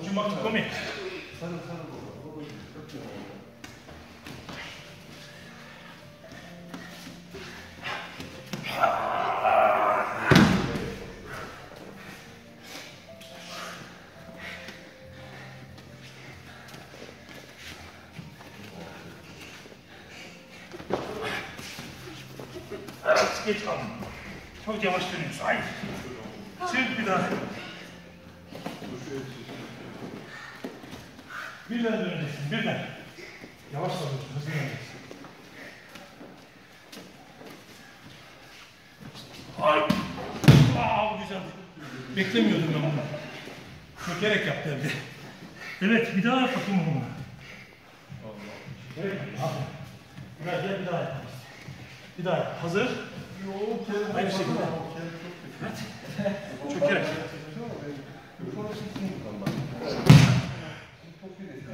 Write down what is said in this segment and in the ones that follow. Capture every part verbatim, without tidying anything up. Ucuma komik. Geç kaldım. Çok yavaş dönüyorsun. Hayır. Çık bir daha. Birden döneceksin. Birden. Yavaş dönüyorsun. Hızlı döneceksin. Ay. Aa, güzel. Beklemiyordum ben bunu. Çökerek yaptı evde. Evet. Bir daha yap bakayım bunu. Evet. Biraz gel bir daha yap. Bir daha yap. Hazır. Aynı şekilde. Çökerek.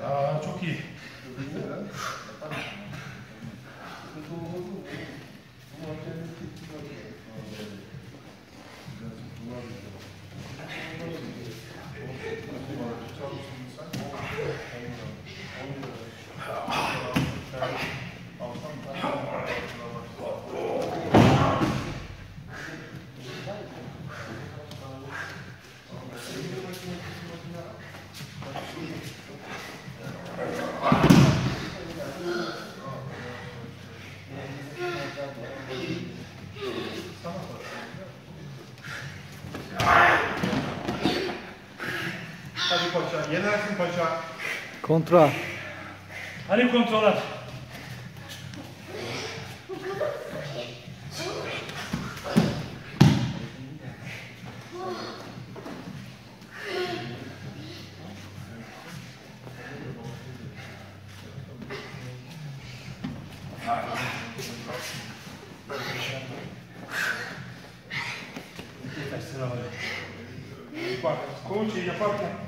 Aa, çok iyi. Hadi paşa, yenersin paşa. Kontra. Hadi kontrolar. Koç yaparken